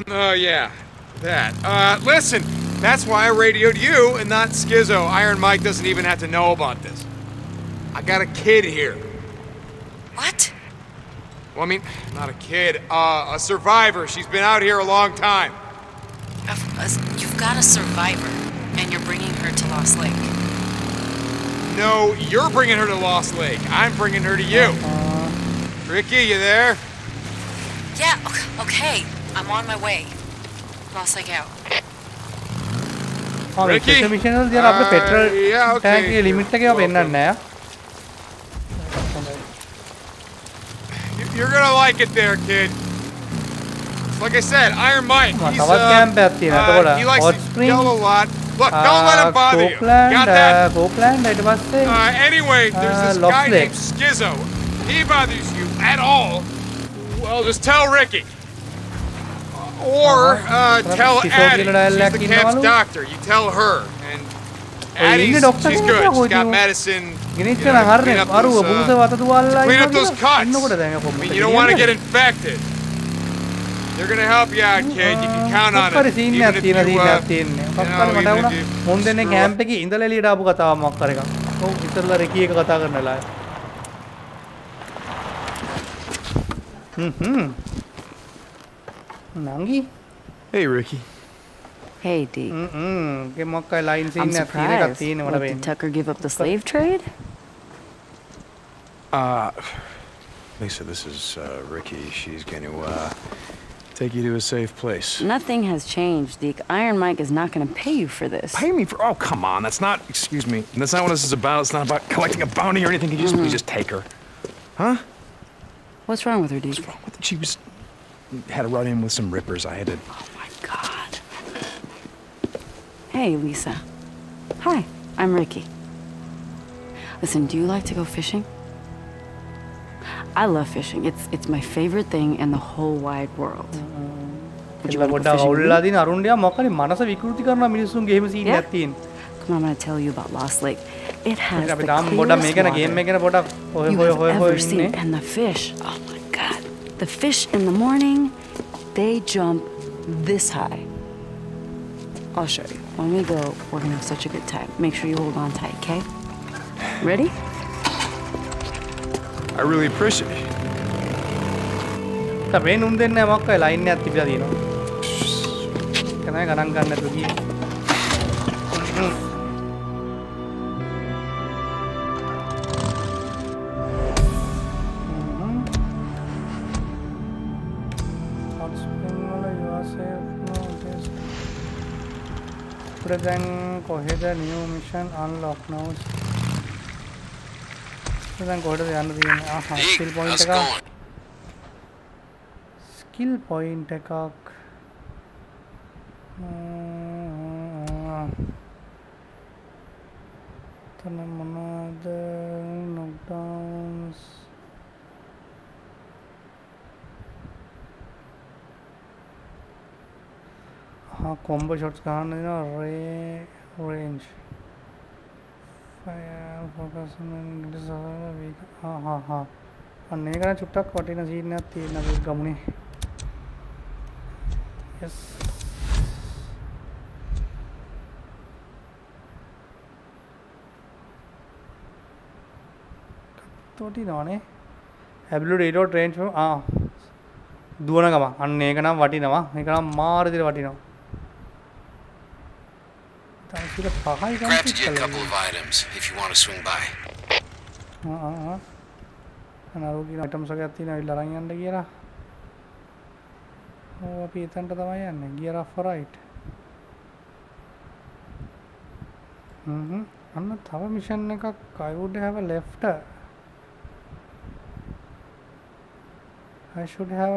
Oh yeah. That. Listen, that's why I radioed you and not Schizo. Iron Mike doesn't even have to know about this. I got a kid here. What? Well, I mean, not a kid, a survivor. She's been out here a long time. You've got a survivor, and you're bringing her to Lost Lake. No, you're bringing her to Lost Lake. I'm bringing her to you. Ricky, you there? Yeah, okay. I'm on my way. Lost Lake out. Ricky? Yeah, okay. You're gonna like it there, kid. Like I said, Iron Mike, he's, he likes to yell a lot. Look, don't let him bother you. Got that? Anyway, there's this guy named Schizo. If he bothers you at all, well, just tell Ricky. Or tell Addie, she's the camp's doctor. You tell her, and Addie's, she's good. She's got medicine. You know, clean up those cuts. I mean, you don't want to get infected. They're gonna help you out, kid. You can count on it. Even if you, Hey, Ricky. Hey, Deke. I'm surprised. What, did Tucker give up the slave trade? Lisa, this is Ricky. She's going to take you to a safe place. Nothing has changed, Deke. Iron Mike is not going to pay you for this. Pay me for? Oh, come on. That's not. Excuse me. That's not what this is about. It's not about collecting a bounty or anything. You just take her, huh? What's wrong with her, Deke? What's wrong with her? She was. Had a run in with some rippers. I had to. Oh my God. Hey, Lisa. Hi, I'm Ricky. Listen, do you like to go fishing? I love fishing. It's my favorite thing in the whole wide world. Would you want to go fishing? Yeah. Come on, I'm gonna tell you about Lost Lake. It has the cleanest water you have ever seen, and the fish. Oh my God. The fish in the morning, they jump this high. I'll show you. When we go, we're gonna have such a good time. Make sure you hold on tight, okay? Ready? I really appreciate it. Then go ahead and new mission unlock now. Then go to the end of the skill point. Skill point attack. Knockdowns. Combo shots can range fire focus and disarm and negative chutta cotton is in a company. Yes, cut 30 on a blue radio range. දුවන ගම. අන්න ඒක නම් වටිනවා. ඒක නම් මාර්ගිර වටිනවා. තාක්ෂික පහයි ගන්න කියලා. ඔව් අපි එතනට තමයි යන්නේ. Gear of right. අන්න තව මිෂන් එකක් I would have a left. I should have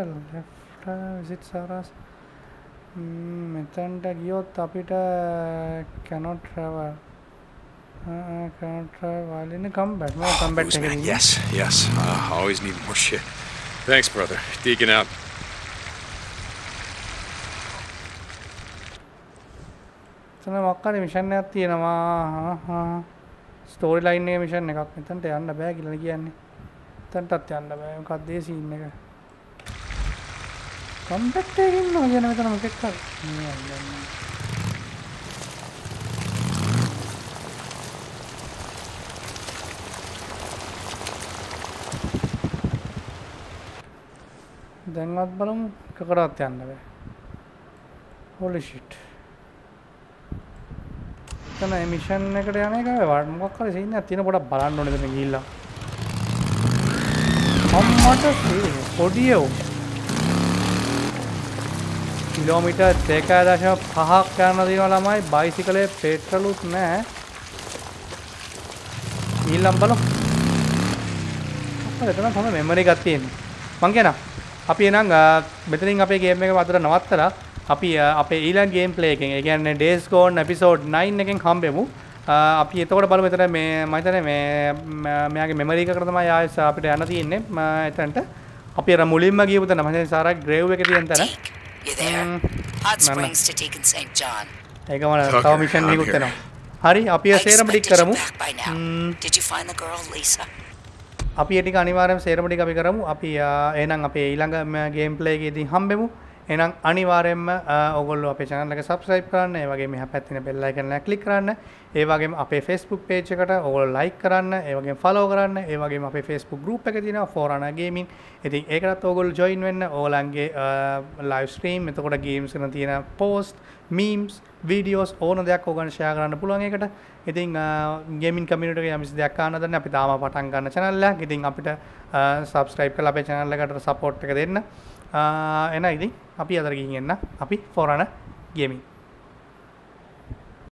a left. Is it Sarah's? Methanta giyot apita cannot travel. Cannot travel. In a combat. No combat. Yes. I always need more shit. Thanks, brother. Deacon out. So now what kind of mission is that? Storyline mission. I got nothing. I under bag. I got nothing. I got this. I come back to him. No, I got nothing. Then what balum kakarat yannawe. Holy shit. Tana emission ekata yana ekawe war mokak kare scene ekak thiyena poda balanna one denne gilla. Ammata podiyo. Kilometer 1.5 yana diyana lamai bicycle e petrol uth naha. Gillam balum. අපේ එතන තමයි memory එකක් තියෙන්නේ. මං කියනවා අපි එනං මෙතනින් අපේ ගේම් එක වදට නවත්තලා අපි අපේ ඊළඟ ගේම් ප්ලේ එකෙන් ඒ කියන්නේ Days Gone episode 9 එකෙන් හම්බෙමු. අපි එතකොට බලමු එතන මේ මම හිතන්නේ මේ මෙයාගේ මෙමරි එකකට තමයි ආයෙත් අපිට යන්න තියෙන්නේ. එතනට අපි අර මුලින්ම ගියපු තැන මම හිතන්නේ Sarah grave එකේ තියෙන තැන. Hot springs to Deacon St. John. ඒකම තව මිෂන් එකකුත් වෙනවා. හරි අපි සේරම ටික කරමු. Did you find the girl Lisa? අපි ඒක අනිවාර්යයෙන්ම සේරම ටික අපි කරමු. අපි එහෙනම් අපේ ඊළඟ ගේම් ප්ලේ එකේදී හම්බෙමු. එහෙනම් අනිවාර්යයෙන්ම ඔයගොල්ලෝ අපේ channel එක subscribe කරන්න. ඒ වගේම එහා පැත්තේ තියෙන bell icon එක click කරන්න. ඒ වගේම අපේ Facebook page එකට ඔයගොල්ලෝ like කරන්න. ඒ වගේම follow කරන්න. ඒ වගේම අපේ Facebook group එක තියෙනවා Forerunner Gaming. ඉතින් ඒකටත් ඔයගොල්ලෝ join වෙන්න. ඔයගලන්ගේ live stream, එතකොට games කරන තියෙන post, memes, videos ඕන දෙයක් ඔයගොල්ලන් share කරන්න පුළුවන් ඒකට. ඉතින් gaming community එකේ යම්කිසි දෙයක් ආන දන්නේ අපි තාම පටන් ගන්න channel එක. ඉතින් අපිට subscribe කරලා අපේ channel එකට support එක දෙන්න. එහෙනම් ඉතින් අපි අතර ගිහින් එන්න. අපි Forerunner Gaming